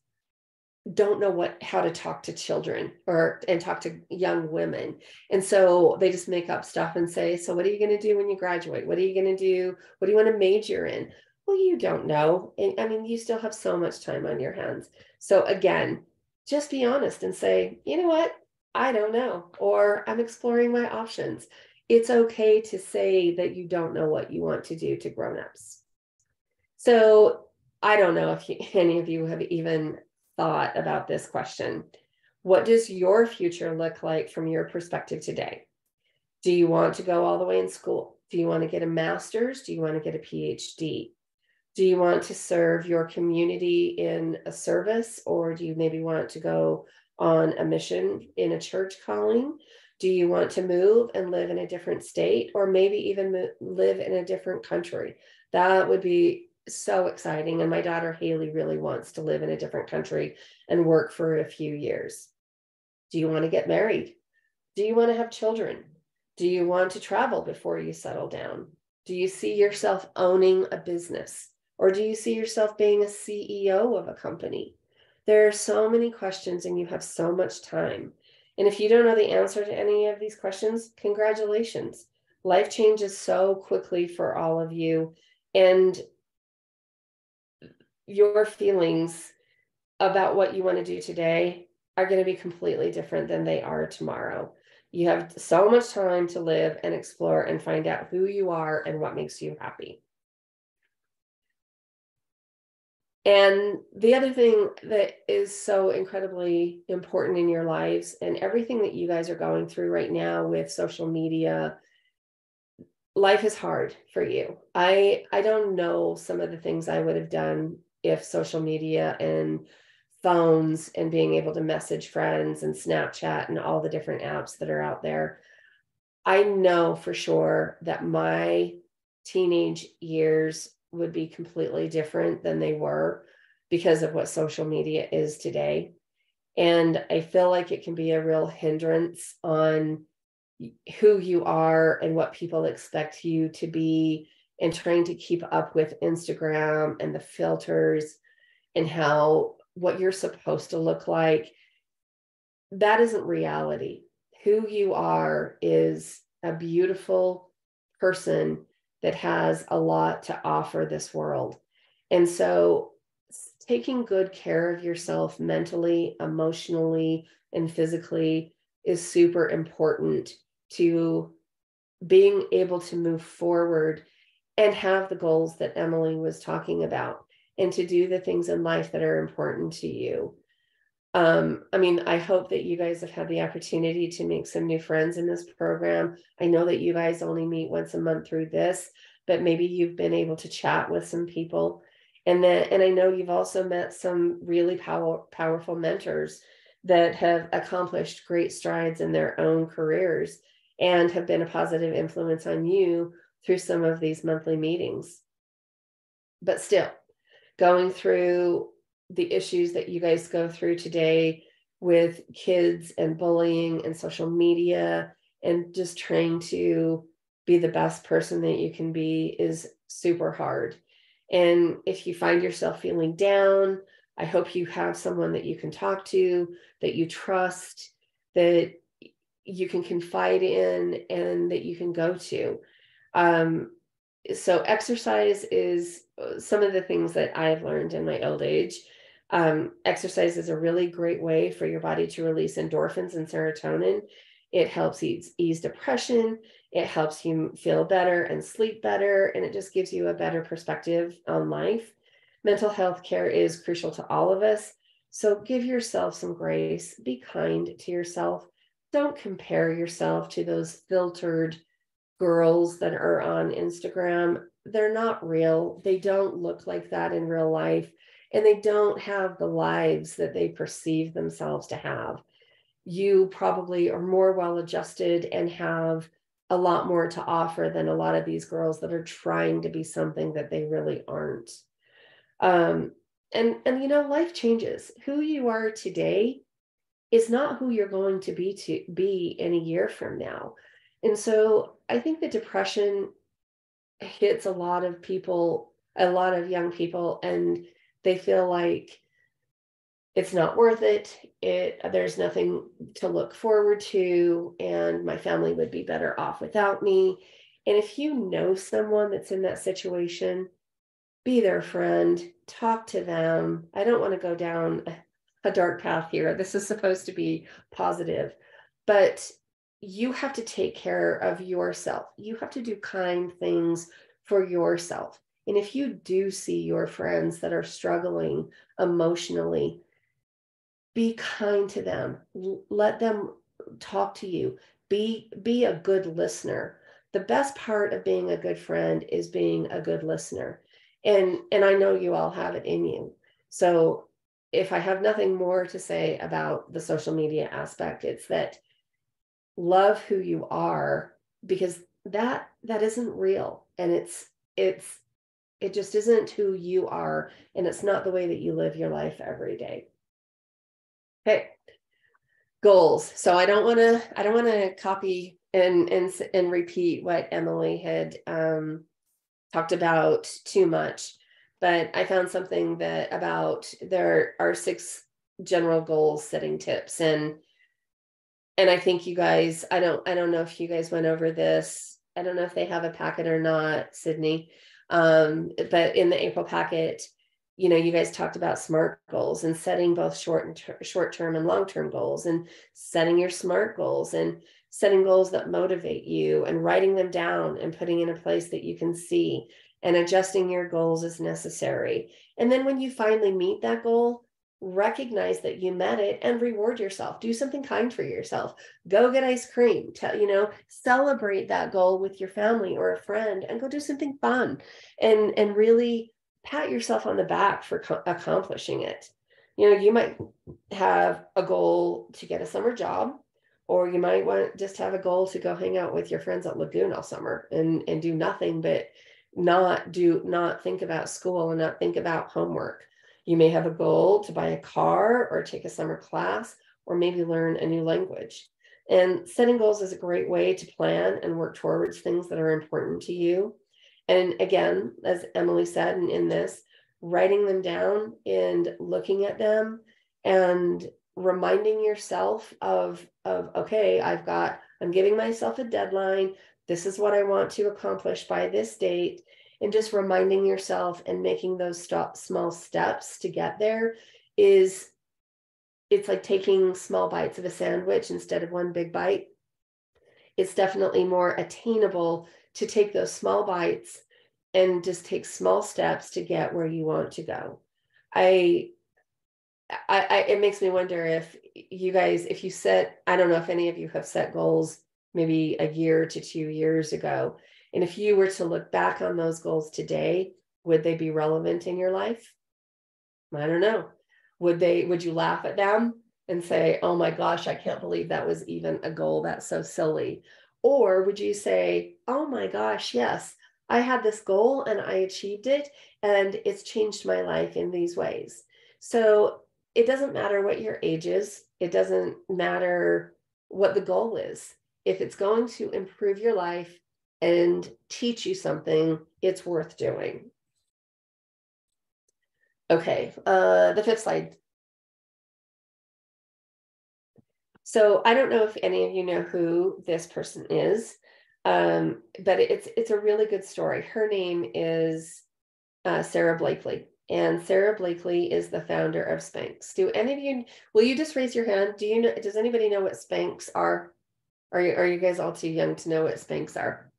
don't know how to talk to children and talk to young women. And so they just make up stuff and say, so what are you going to do when you graduate? What are you going to do? What do you want to major in? Well, you don't know. And I mean, you still have so much time on your hands. So again, just be honest and say, you know what? I don't know, or I'm exploring my options. It's okay to say that you don't know what you want to do to grownups. So I don't know if any of you have even thought about this question. What does your future look like from your perspective today? Do you want to go all the way in school? Do you want to get a master's? Do you want to get a PhD? Do you want to serve your community in a service, or do you maybe want to go on a mission in a church calling? Do you want to move and live in a different state, or maybe even live in a different country? That would be so exciting. And my daughter Haley really wants to live in a different country and work for a few years. Do you want to get married? Do you want to have children? Do you want to travel before you settle down? Do you see yourself owning a business, or do you see yourself being a CEO of a company? There are so many questions and you have so much time. And if you don't know the answer to any of these questions, congratulations. Life changes so quickly for all of you, and your feelings about what you want to do today are going to be completely different than they are tomorrow. You have so much time to live and explore and find out who you are and what makes you happy. And the other thing that is so incredibly important in your lives, and everything that you guys are going through right now with social media, life is hard for you. I don't know some of the things I would have done if social media and phones and being able to message friends and Snapchat and all the different apps that are out there. I know for sure that my teenage years would be completely different than they were because of what social media is today. And I feel like it can be a real hindrance on who you are and what people expect you to be, and trying to keep up with Instagram and the filters and what you're supposed to look like that isn't reality. Who you are is a beautiful person that has a lot to offer this world. And so taking good care of yourself mentally, emotionally, and physically is super important to being able to move forward and have the goals that Emily was talking about, and to do the things in life that are important to you. I mean, I hope that you guys have had the opportunity to make some new friends in this program. I know that you guys only meet once a month through this, but maybe you've been able to chat with some people. And I know you've also met some really powerful mentors that have accomplished great strides in their own careers and have been a positive influence on you through some of these monthly meetings. But still, going through the issues that you guys go through today with kids and bullying and social media, and just trying to be the best person that you can be, is super hard. And if you find yourself feeling down, I hope you have someone that you can talk to, that you trust, that you can confide in, and that you can go to. So exercise is some of the things that I've learned in my old age. Exercise is a really great way for your body to release endorphins and serotonin. It helps ease depression. It helps you feel better and sleep better. And it just gives you a better perspective on life. Mental health care is crucial to all of us. So give yourself some grace. Be kind to yourself. Don't compare yourself to those filtered girls that are on Instagram. They're not real. They don't look like that in real life. And they don't have the lives that they perceive themselves to have. You probably are more well-adjusted and have a lot more to offer than a lot of these girls that are trying to be something that they really aren't. And you know, life changes. Who you are today is not who you're going to be in a year from now. And so I think that depression hits a lot of people, a lot of young people, and they feel like it's not worth it. There's nothing to look forward to, and my family would be better off without me. And if you know someone that's in that situation, be their friend, talk to them. I don't want to go down a dark path here. This is supposed to be positive, but you have to take care of yourself. You have to do kind things for yourself. And if you do see your friends that are struggling emotionally, be kind to them. Let them talk to you. Be a good listener. The best part of being a good friend is being a good listener. And I know you all have it in you. So if I have nothing more to say about the social media aspect, it's that love who you are, because that isn't real. And it just isn't who you are. And it's not the way that you live your life every day. Okay. Goals. So I don't want to copy and repeat what Emily had talked about too much, but I found something that about there are 6 general goal setting tips. And I think you guys, I don't know if you guys went over this. I don't know if they have a packet or not, Sydney. But in the April packet, you know, you guys talked about SMART goals and setting both short-term and long-term goals, and setting your SMART goals and setting goals that motivate you and writing them down and putting in a place that you can see, and adjusting your goals as necessary. And then when you finally meet that goal, recognize that you met it and reward yourself. Do something kind for yourself. Go get ice cream. Celebrate that goal with your family or a friend, and go do something fun and really pat yourself on the back for accomplishing it. You know, you might have a goal to get a summer job, or you might want just have a goal to go hang out with your friends at Lagoon all summer and do nothing but not think about school and not think about homework. You may have a goal to buy a car or take a summer class, or maybe learn a new language. And setting goals is a great way to plan and work towards things that are important to you. And again, as Emily said, and in this, writing them down and looking at them and reminding yourself of, okay, I'm giving myself a deadline. This is what I want to accomplish by this date. And just reminding yourself and making those small steps to get there is, it's like taking small bites of a sandwich instead of one big bite. It's definitely more attainable to take those small bites and just take small steps to get where you want to go. It makes me wonder if you guys, if you set, I don't know if any of you have set goals maybe a year to 2 years ago. And if you were to look back on those goals today, would they be relevant in your life? I don't know. Would you laugh at them and say, oh my gosh, I can't believe that was even a goal. That's so silly. Or would you say, oh my gosh, yes, I had this goal and I achieved it and it's changed my life in these ways. So it doesn't matter what your age is. It doesn't matter what the goal is. If it's going to improve your life and teach you something, it's worth doing. Okay, the fifth slide. So I don't know if any of you know who this person is, but it's a really good story. Her name is Sarah Blakely. And Sarah Blakely is the founder of Spanx. Do any of you, will you just raise your hand? Do you know, does anybody know what Spanx are? Are you guys all too young to know what Spanx are?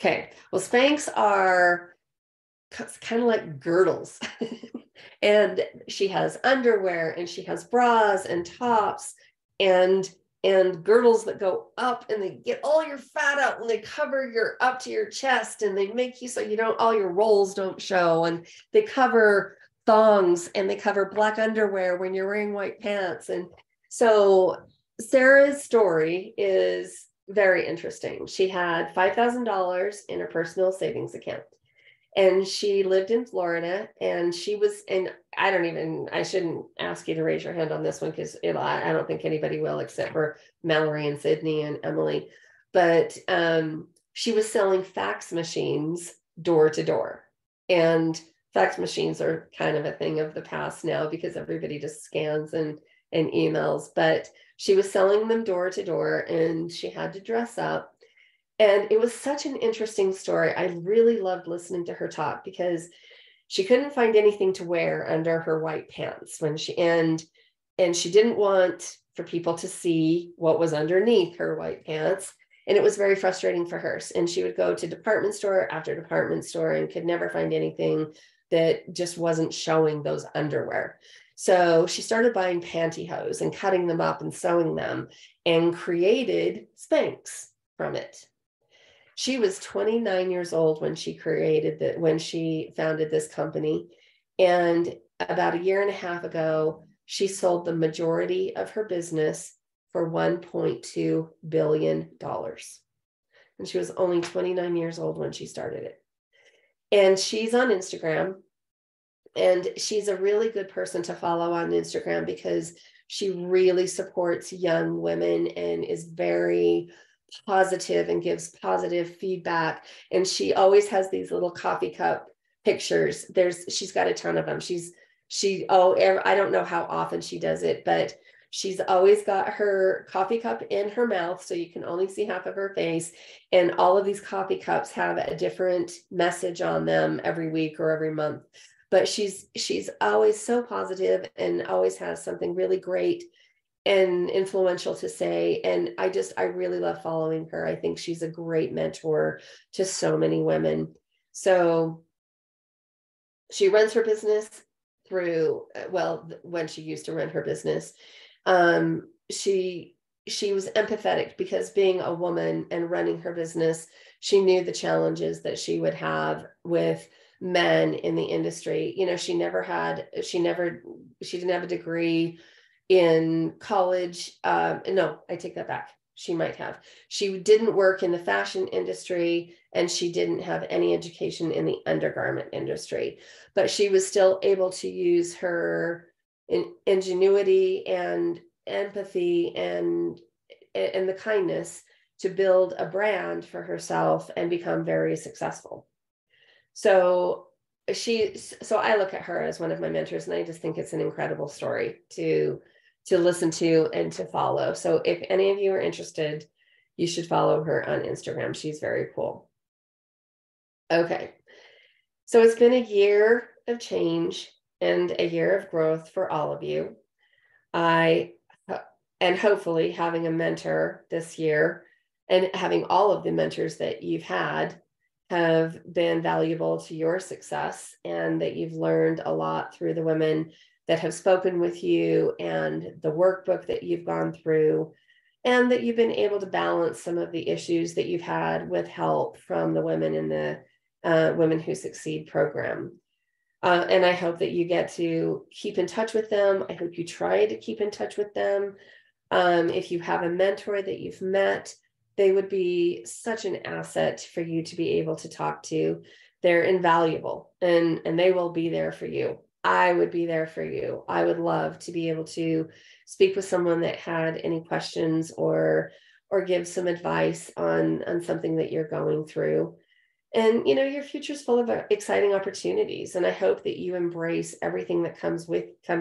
Okay, well, Spanx are kind of like girdles. And she has underwear and she has bras and tops and girdles that go up and they get all your fat out and they cover your up to your chest and they make you so you don't, all your rolls don't show, and they cover thongs and they cover black underwear when you're wearing white pants. And so Sarah's story is very interesting. She had $5,000 in her personal savings account and she lived in Florida, and she was in, I shouldn't ask you to raise your hand on this one because I don't think anybody will except for Mallory and Sydney and Emily, but she was selling fax machines door to door. And fax machines are kind of a thing of the past now because everybody just scans and emails, but she was selling them door to door and she had to dress up. And it was such an interesting story. I really loved listening to her talk because she couldn't find anything to wear under her white pants when she, and she didn't want for people to see what was underneath her white pants. And it was very frustrating for her. And she would go to department store after department store and could never find anything that just wasn't showing those underwear. So she started buying pantyhose and cutting them up and sewing them and created Spanx from it. She was 29 years old when she when she founded this company. And about a year and a half ago, she sold the majority of her business for $1.2 billion. And she was only 29 years old when she started it. And she's on Instagram. And she's a really good person to follow on Instagram because she really supports young women and is very positive and gives positive feedback. And she always has these little coffee cup pictures. She's got a ton of them. I don't know how often she does it, but she's always got her coffee cup in her mouth. So you can only see half of her face. And all of these coffee cups have a different message on them every week or every month. But she's always so positive and always has something really great and influential to say. And I really love following her. I think she's a great mentor to so many women. So she runs her business when she used to run her business, she was empathetic because being a woman and running her business, she knew the challenges that she would have with men in the industry. You know, she didn't have a degree in college. No, I take that back. She might have. She didn't work in the fashion industry and she didn't have any education in the undergarment industry, but she was still able to use her ingenuity and empathy and the kindness to build a brand for herself and become very successful. So I look at her as one of my mentors, and I just think it's an incredible story to to listen to and to follow. So if any of you are interested, you should follow her on Instagram. She's very cool. Okay. So it's been a year of change and a year of growth for all of you. And hopefully having a mentor this year and having all of the mentors that you've had have been valuable to your success, and that you've learned a lot through the women that have spoken with you and the workbook that you've gone through, and that you've been able to balance some of the issues that you've had with help from the women in the Women Who Succeed program. And I hope that you get to keep in touch with them. I hope you try to keep in touch with them. If you have a mentor that you've met, they would be such an asset for you to be able to talk to. They're invaluable, and they will be there for you. I would be there for you. I would love to be able to speak with someone that had any questions or give some advice on something that you're going through. And, you know, your future is full of exciting opportunities. And I hope that you embrace everything that comes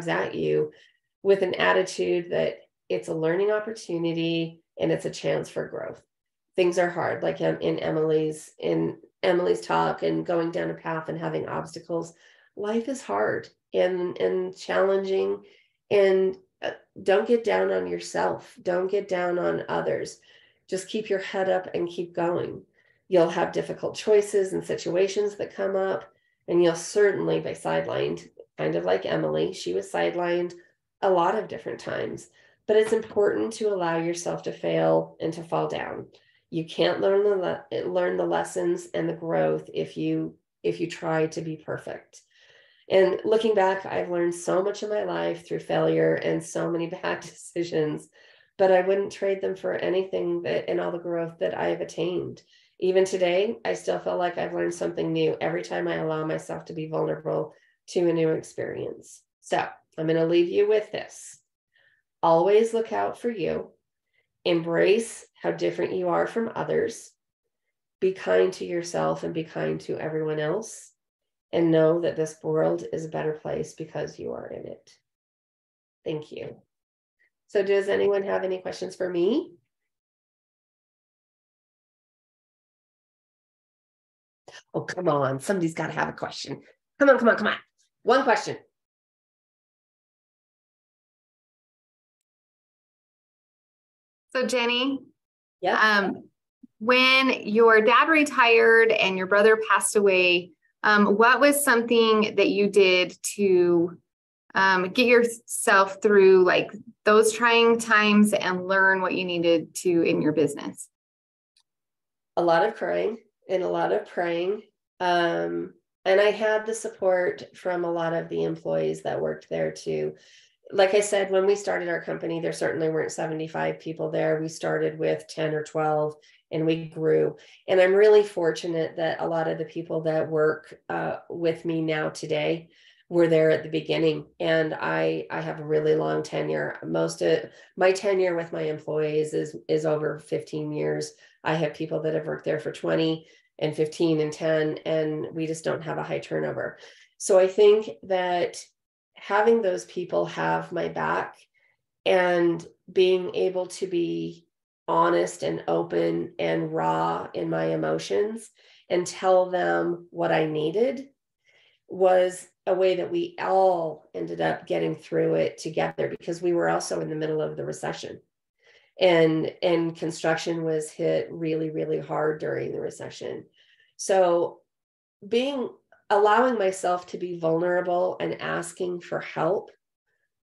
at you with an attitude that it's a learning opportunity and it's a chance for growth. Things are hard, like in Emily's talk, and going down a path and having obstacles. Life is hard and challenging, and don't get down on yourself. Don't get down on others. Just keep your head up and keep going. You'll have difficult choices and situations that come up, and you'll certainly be sidelined, kind of like Emily. She was sidelined a lot of different times, but it's important to allow yourself to fail and to fall down. You can't learn the lessons and the growth if you try to be perfect. And looking back, I've learned so much in my life through failure and so many bad decisions, but I wouldn't trade them for anything and all the growth that I've attained. Even today, I still feel like I've learned something new every time I allow myself to be vulnerable to a new experience. So I'm going to leave you with this. Always look out for you. Embrace how different you are from others. Be kind to yourself and be kind to everyone else. And know that this world is a better place because you are in it. Thank you. So does anyone have any questions for me? Oh, come on. Somebody's got to have a question. Come on, come on, come on. One question. So Jenny, yeah. When your dad retired and your brother passed away, what was something that you did to get yourself through like those trying times and learn what you needed to in your business? A lot of crying. And a lot of praying. And I had the support from a lot of the employees that worked there too. Like I said, when we started our company, there certainly weren't 75 people there. We started with 10 or 12 and we grew. And I'm really fortunate that a lot of the people that work with me now today were there at the beginning. And I have a really long tenure. Most of my tenure with my employees is over 15 years. I have people that have worked there for 20 and 15 and 10, and we just don't have a high turnover. So I think that having those people have my back and being able to be honest and open and raw in my emotions and tell them what I needed was a way that we all ended up getting through it together, because we were also in the middle of the recession. And construction was hit really, really hard during the recession. So allowing myself to be vulnerable and asking for help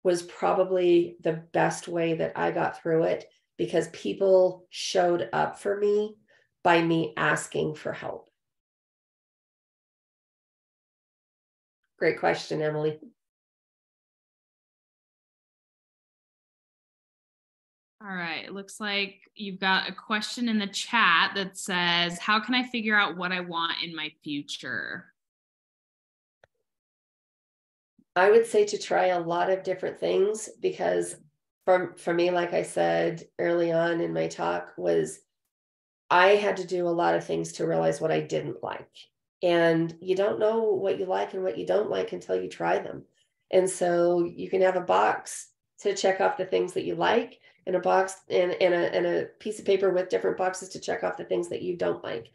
was probably the best way that I got through it, because people showed up for me by me asking for help. Great question, Emily. All right, it looks like you've got a question in the chat that says, how can I figure out what I want in my future? I would say to try a lot of different things, because for me, like I said early on in my talk, was I had to do a lot of things to realize what I didn't like. And you don't know what you like and what you don't like until you try them. And so you can have a box to check off the things that you like, and a box and a piece of paper with different boxes to check off the things that you don't like.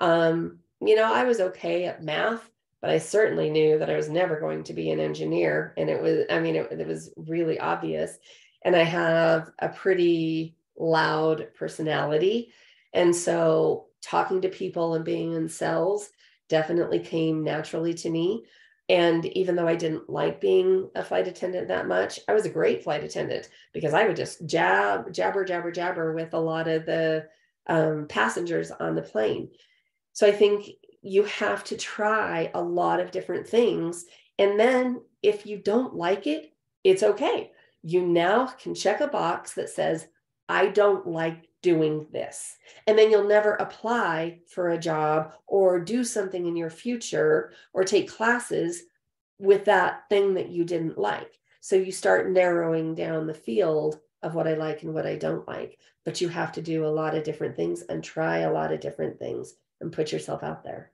You know, I was okay at math, but I certainly knew that I was never going to be an engineer. And it was, I mean, it was really obvious. And I have a pretty loud personality. And so talking to people and being in cells definitely came naturally to me. And even though I didn't like being a flight attendant that much, I was a great flight attendant because I would just jabber with a lot of the passengers on the plane. So I think you have to try a lot of different things. And then if you don't like it, it's okay. You now can check a box that says, I don't like doing this. And then you'll never apply for a job or do something in your future or take classes with that thing that you didn't like. So you start narrowing down the field of what I like and what I don't like, but you have to do a lot of different things and try a lot of different things and put yourself out there.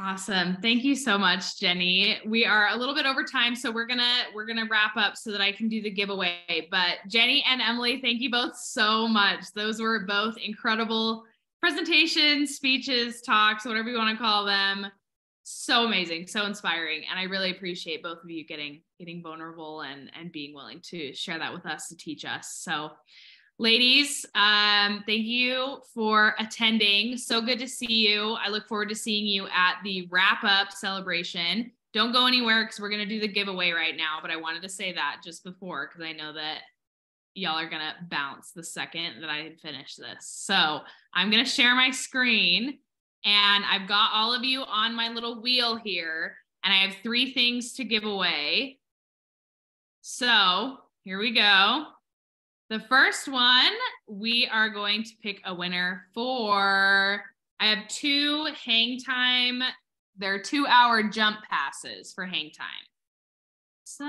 Awesome. Thank you so much, Jenny. We are a little bit over time, so we're going to wrap up so that I can do the giveaway. But Jenny and Emily, thank you both so much. Those were both incredible presentations, speeches, talks, whatever you want to call them. So amazing, so inspiring. And I really appreciate both of you getting vulnerable and being willing to share that with us, to teach us. So ladies, thank you for attending. So good to see you. I look forward to seeing you at the wrap-up celebration. Don't go anywhere because we're going to do the giveaway right now, but I wanted to say that just before because I know that y'all are going to bounce the second that I finish this. So I'm going to share my screen, and I've got all of you on my little wheel here, and I have three things to give away. So here we go. The first one, we are going to pick a winner for, I have two hang time, they're 2-hour jump passes for hang time. So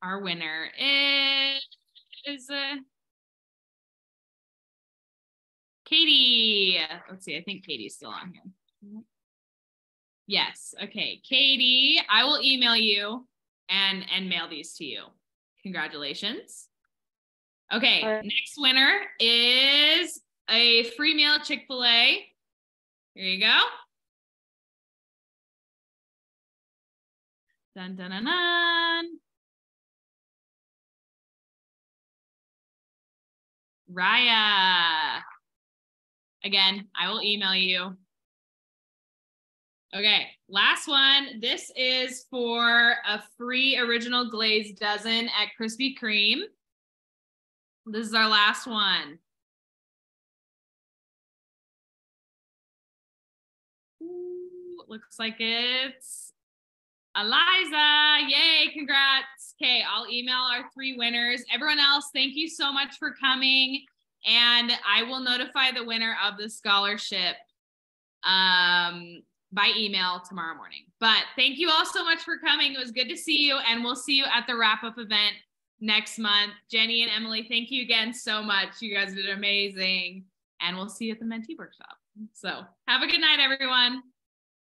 our winner is Katie. Let's see, I think Katie's still on here. Yes, okay, Katie, I will email you and mail these to you. Congratulations. Okay, right. Next winner is a free meal at Chick-fil-A. Here you go. Dun, dun, dun, dun. Raya. Again, I will email you. Okay, last one. This is for a free original glaze dozen at Krispy Kreme. This is our last one. Ooh, looks like it's Eliza. Yay, congrats. Okay, I'll email our three winners. Everyone else, thank you so much for coming. And I will notify the winner of the scholarship by email tomorrow morning. But thank you all so much for coming. It was good to see you, and we'll see you at the wrap-up event next month. Jenny and Emily, thank you again so much. You guys did amazing, and we'll see you at the mentee workshop. So have a good night, everyone.